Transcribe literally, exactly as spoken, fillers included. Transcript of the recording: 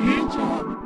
Good job.